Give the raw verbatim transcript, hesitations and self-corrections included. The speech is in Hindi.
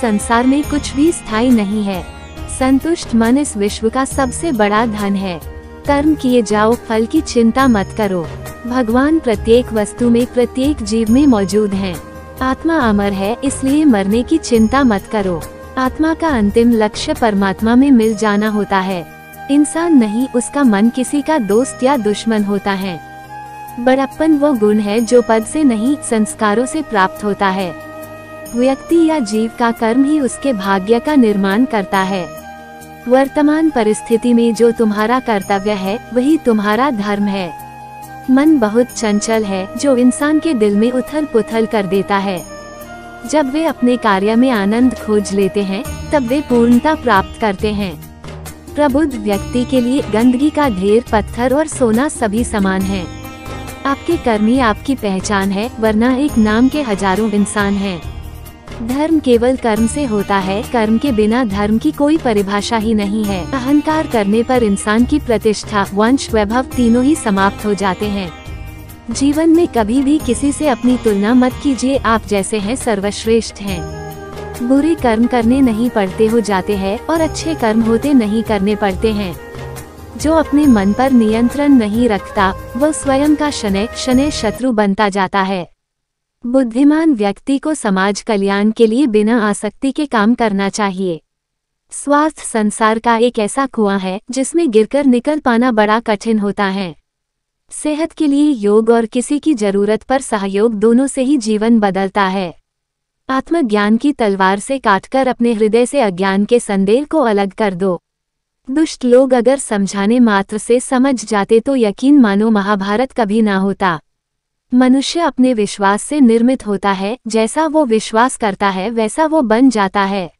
संसार में कुछ भी स्थायी नहीं है। संतुष्ट मन इस विश्व का सबसे बड़ा धन है। कर्म किए जाओ, फल की चिंता मत करो। भगवान प्रत्येक वस्तु में, प्रत्येक जीव में मौजूद हैं। आत्मा अमर है, इसलिए मरने की चिंता मत करो। आत्मा का अंतिम लक्ष्य परमात्मा में मिल जाना होता है। इंसान नहीं, उसका मन किसी का दोस्त या दुश्मन होता है। बड़प्पन वो गुण है जो पद से नहीं, संस्कारों से प्राप्त होता है। व्यक्ति या जीव का कर्म ही उसके भाग्य का निर्माण करता है। वर्तमान परिस्थिति में जो तुम्हारा कर्तव्य है वही तुम्हारा धर्म है। मन बहुत चंचल है, जो इंसान के दिल में उथल पुथल कर देता है। जब वे अपने कार्य में आनंद खोज लेते हैं तब वे पूर्णता प्राप्त करते हैं। प्रबुद्ध व्यक्ति के लिए गंदगी का ढेर, पत्थर और सोना सभी समान है। आपके कर्म ही आपकी पहचान है, वरना एक नाम के हजारों इंसान हैं। धर्म केवल कर्म से होता है, कर्म के बिना धर्म की कोई परिभाषा ही नहीं है। अहंकार करने पर इंसान की प्रतिष्ठा, वंश, वैभव तीनों ही समाप्त हो जाते हैं। जीवन में कभी भी किसी से अपनी तुलना मत कीजिए, आप जैसे हैं सर्वश्रेष्ठ हैं। बुरे कर्म करने नहीं पड़ते हो जाते हैं और अच्छे कर्म होते नहीं करने पड़ते हैं। जो अपने मन पर नियंत्रण नहीं रखता वह स्वयं का शनै शनै शत्रु बनता जाता है। बुद्धिमान व्यक्ति को समाज कल्याण के लिए बिना आसक्ति के काम करना चाहिए। स्वार्थ संसार का एक ऐसा कुआं है जिसमें गिरकर निकल पाना बड़ा कठिन होता है। सेहत के लिए योग और किसी की जरूरत पर सहयोग, दोनों से ही जीवन बदलता है। आत्मज्ञान की तलवार से काटकर अपने हृदय से अज्ञान के संदेह को अलग कर दो। दुष्ट लोग अगर समझाने मात्र से समझ जाते तो यकीन मानो महाभारत कभी ना होता। मनुष्य अपने विश्वास से निर्मित होता है, जैसा वो विश्वास करता है वैसा वो बन जाता है।